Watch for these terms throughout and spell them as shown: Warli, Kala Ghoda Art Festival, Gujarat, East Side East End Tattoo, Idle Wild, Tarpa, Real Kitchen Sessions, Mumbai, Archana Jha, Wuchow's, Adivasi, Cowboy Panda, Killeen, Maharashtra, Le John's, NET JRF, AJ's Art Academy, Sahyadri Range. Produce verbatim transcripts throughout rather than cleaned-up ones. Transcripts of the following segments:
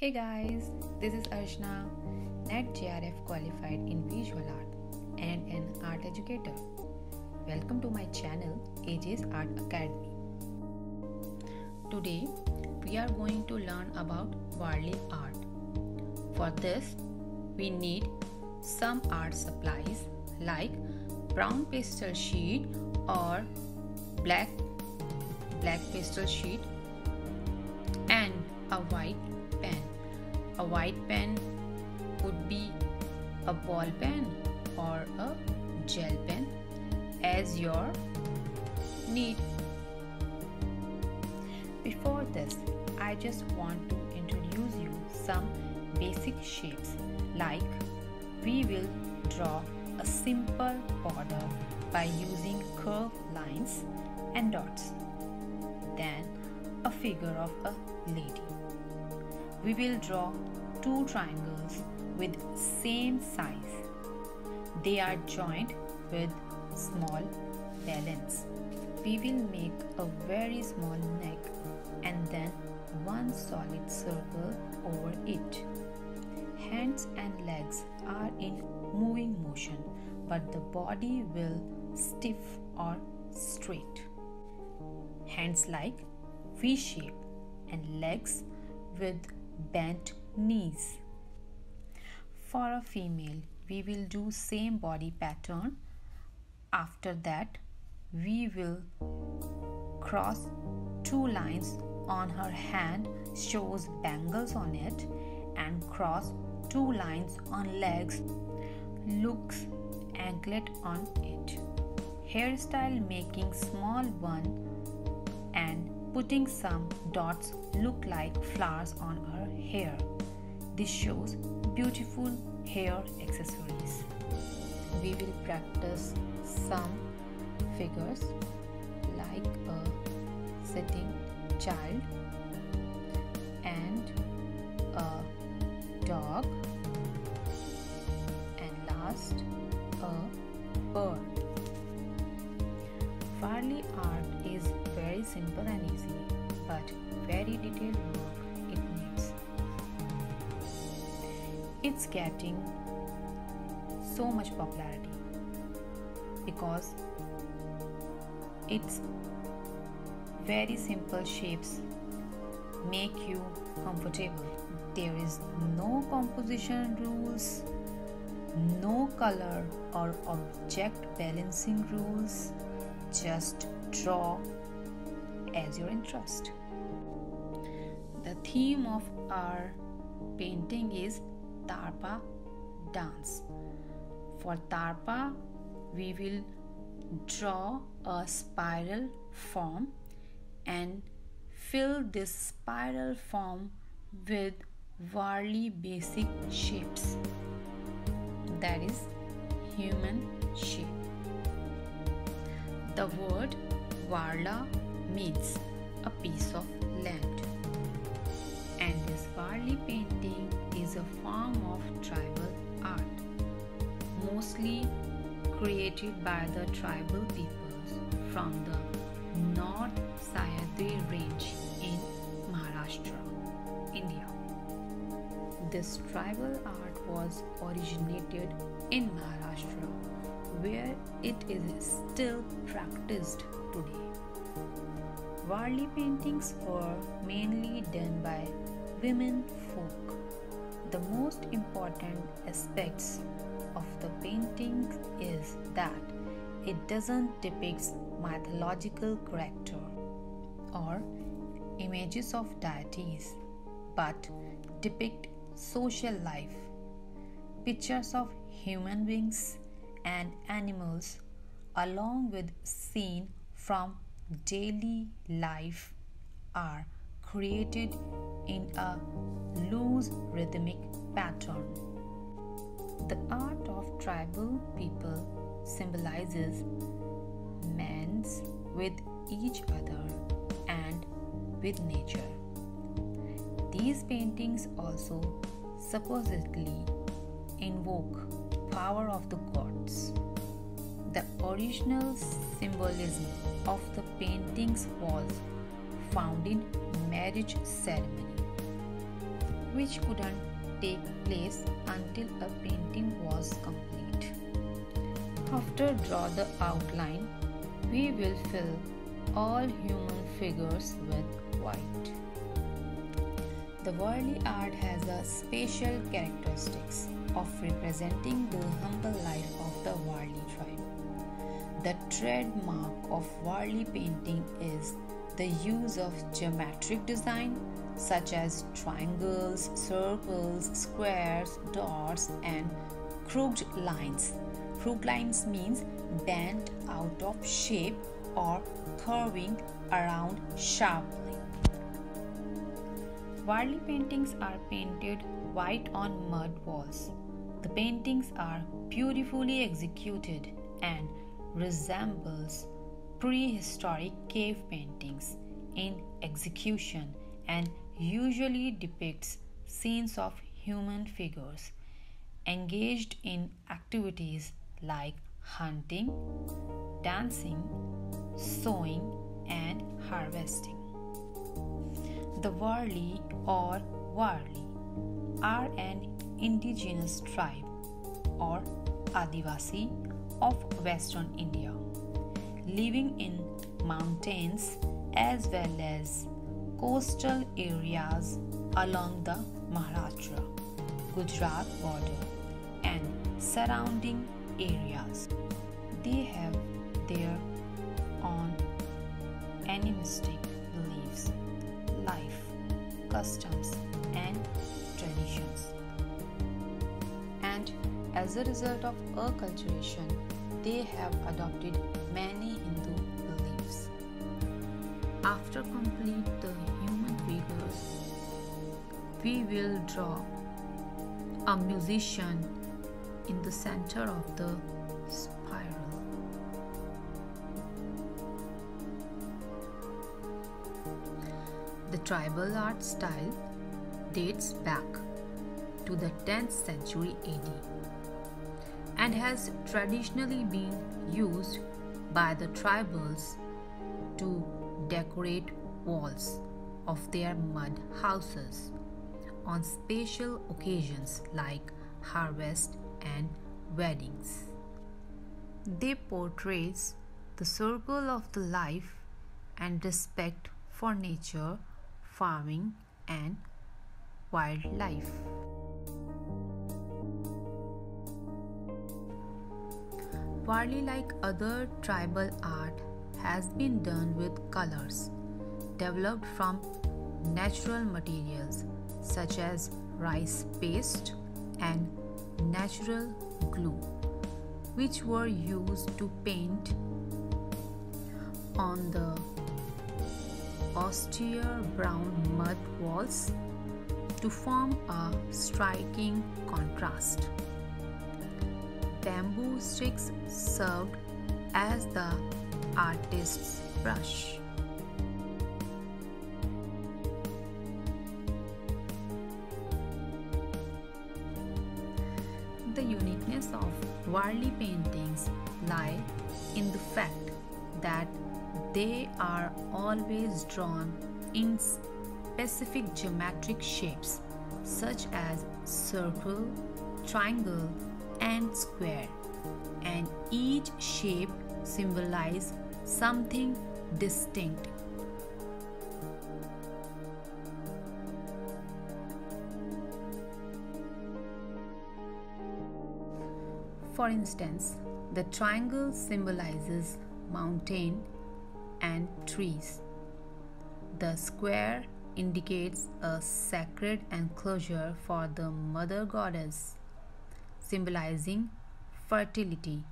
Hey guys, this is Archana, N E T J R F qualified in visual art and an art educator. Welcome to my channel A J's Art Academy. Today we are going to learn about Warli art. For this we need some art supplies like brown pastel sheet or black black pastel sheet and a white pen. A white pen could be a ball pen or a gel pen as your need. Before this, I just want to introduce you some basic shapes, like we will draw a simple border by using curved lines and dots, then a figure of a lady. We will draw two triangles with same size. They are joined with small balance. We will make a very small neck and then one solid circle over it. Hands and legs are in moving motion, but the body will stiff or straight. Hands like V shape and legs with bent knees. For a female, we will do same body pattern. After that, we will cross two lines on her hand, shows bangles on it, and cross two lines on legs, looks anklet on it. Hairstyle making small one and putting some dots look like flowers on her hair. This shows beautiful hair accessories. We will practice some figures like a sitting child and a dog and last a bird. Warli art is very simple and easy, but very detailed work it needs. It's getting so much popularity because it's very simple shapes make you comfortable. There is no composition rules, no color or object balancing rules. Just draw as your interest. The theme of our painting is Tarpa dance. For Tarpa, we will draw a spiral form and fill this spiral form with Warli basic shapes, that is human shape. The word Warla means a piece of land, and this Warli painting is a form of tribal art, mostly created by the tribal peoples from the North Sahyadri Range in Maharashtra, India. This tribal art was originated in Maharashtra, where it is still practiced today. Warli paintings were mainly done by women folk. The most important aspects of the painting is that it doesn't depict mythological character or images of deities, but depict social life, pictures of human beings and animals, along with scenes from daily life, are created in a loose rhythmic pattern. The art of tribal people symbolizes man's with each other and with nature. These paintings also supposedly invoke power of the gods. The original symbolism of the paintings was found in marriage ceremony. which couldn't take place until a painting was complete. After draw the outline, we will fill all human figures with white. The Warli art has a special characteristics of representing the humble life of the Warli tribe. The trademark of Warli painting is the use of geometric design such as triangles, circles, squares, dots and crooked lines. Crooked lines means bent out of shape or curving around sharply. Warli paintings are painted white on mud walls. The paintings are beautifully executed and resembles prehistoric cave paintings in execution and usually depicts scenes of human figures engaged in activities like hunting, dancing, sowing and harvesting. The Warli or Warli are an indigenous tribe or Adivasi of Western India, living in mountains as well as coastal areas along the Maharashtra, Gujarat border and surrounding areas. They have their own animistic beliefs, life, customs and traditions, and as a result of acculturation, they have adopted many Hindu beliefs. After complete the human figures, we will draw a musician in the center of the spiral. The tribal art style dates back to the tenth century A D and has traditionally been used by the tribals to decorate walls of their mud houses on special occasions like harvest and weddings. They portray the circle of the life and respect for nature, farming and wildlife. Warli, like other tribal art, has been done with colors developed from natural materials such as rice paste and natural glue, which were used to paint on the austere brown mud walls to form a striking contrast. Bamboo sticks served as the artist's brush. The uniqueness of Warli paintings lie in the fact that they are always drawn in specific geometric shapes such as circle, triangle and square, and each shape symbolizes something distinct. For instance, the triangle symbolizes mountain and trees. The square indicates a sacred enclosure for the mother goddess, symbolizing fertility,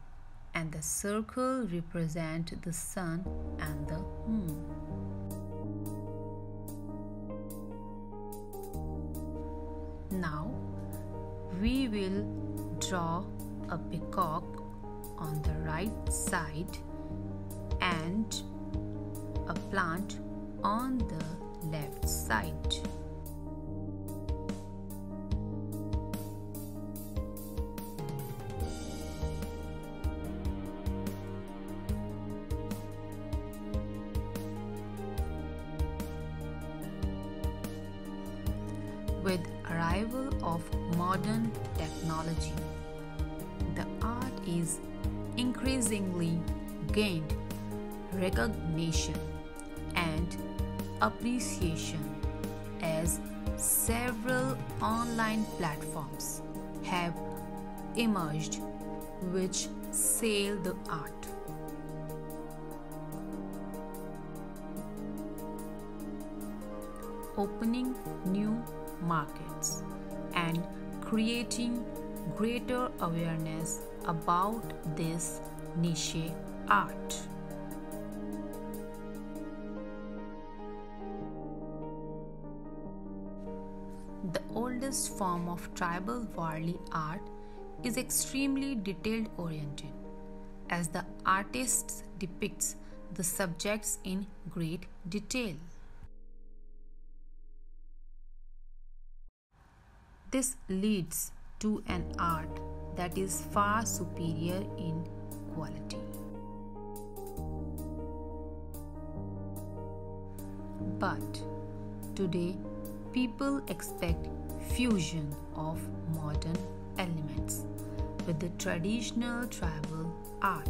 and the circle represents the sun and the moon. Now we will draw a peacock on the right side and a plant on the left side. With arrival of modern technology, the art is increasingly gained recognition and appreciation as several online platforms have emerged which sell the art. Opening new markets and creating greater awareness about this niche art. The oldest form of tribal Warli art is extremely detail oriented, as the artist depicts the subjects in great detail. This leads to an art that is far superior in quality. But today, people expect fusion of modern elements with the traditional tribal art.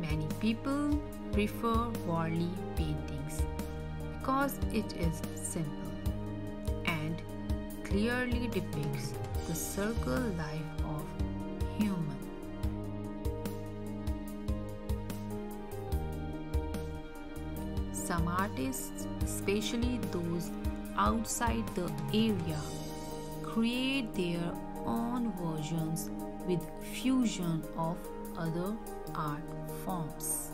Many people prefer Warli paintings because it is simple and clearly depicts the circle life of human. Some artists, especially those outside the area, create their own versions with fusion of other art forms.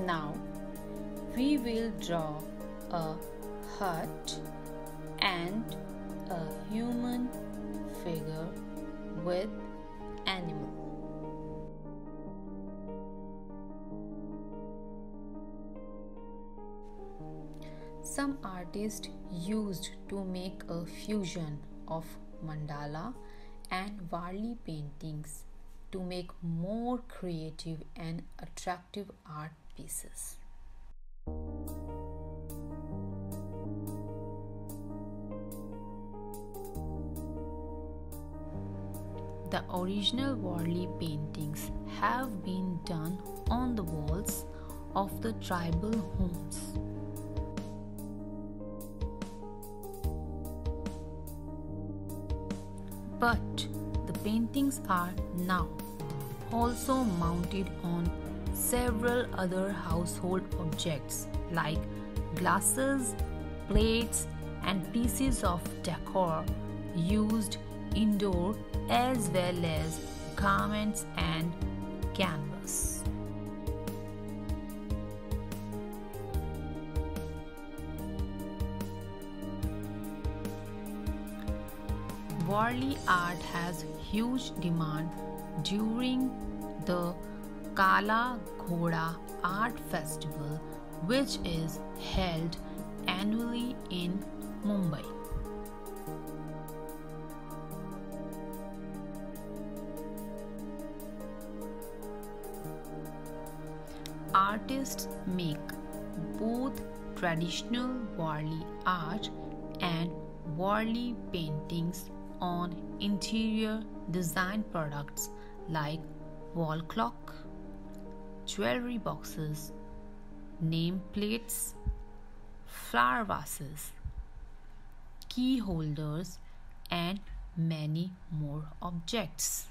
Now we will draw a hut and a human figure with animal. Some artists used to make a fusion of mandala and Warli paintings to make more creative and attractive art pieces. The original Warli paintings have been done on the walls of the tribal homes. But the paintings are now also mounted on several other household objects like glasses, plates, and pieces of decor used indoor as well as garments and canvas. Warli art has huge demand during the Kala Ghoda Art Festival, which is held annually in Mumbai. Artists make both traditional Warli art and Warli paintings on interior design products like wall clock, jewelry boxes, name plates, flower vases, key holders, and many more objects.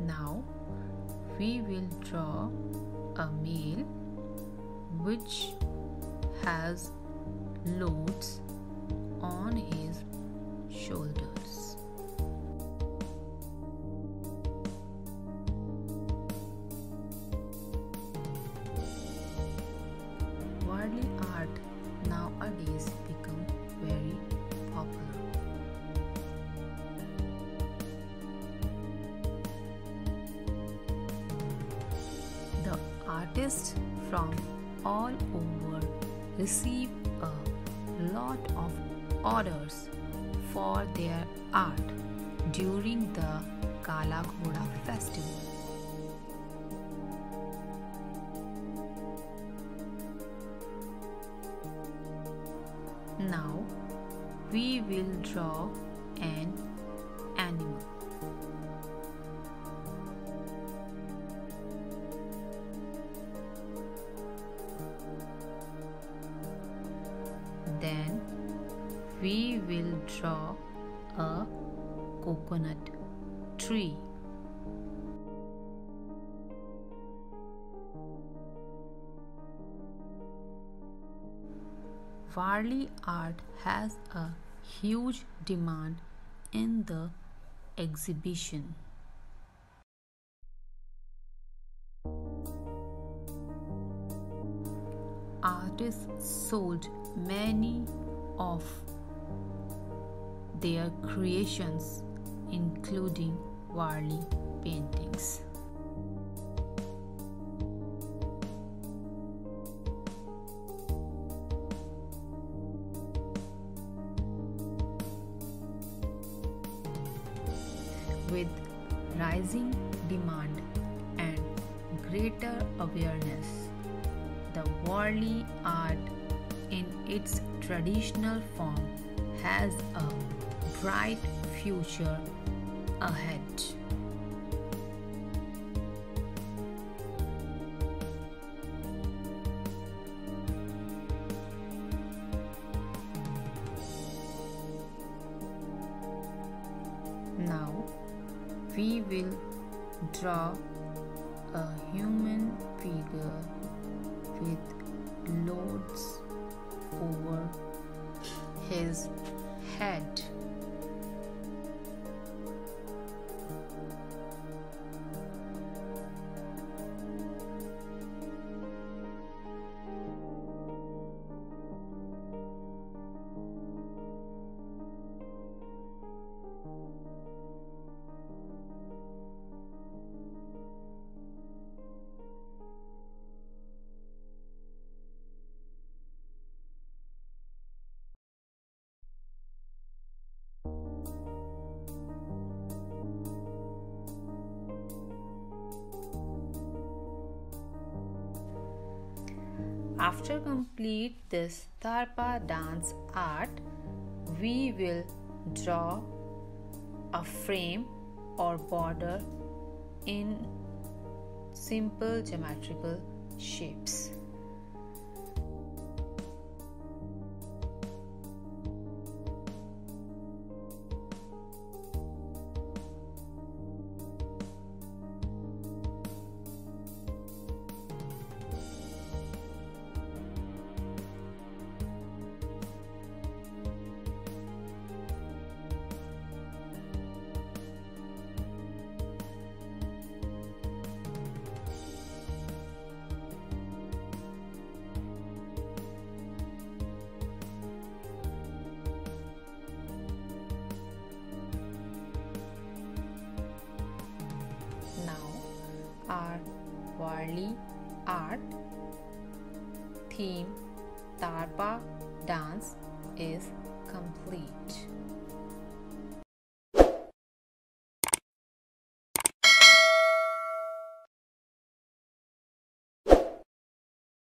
Now we will draw a male which has loads on his shoulders. Warli art nowadays become very popular. The artist from all over received a lot of orders for their art during the Kala Ghoda festival. Now we will draw an animal. Then we will draw a coconut tree. Warli art has a huge demand in the exhibition. Artists sold many of their creations, including Warli paintings. With rising demand and greater awareness, the Warli art in its traditional form has a bright future ahead. Now we will draw a human figure with loads over his head. After complete this Tarpa dance art, we will draw a frame or border in simple geometrical shapes. Our Warli art theme Tarpa dance is complete.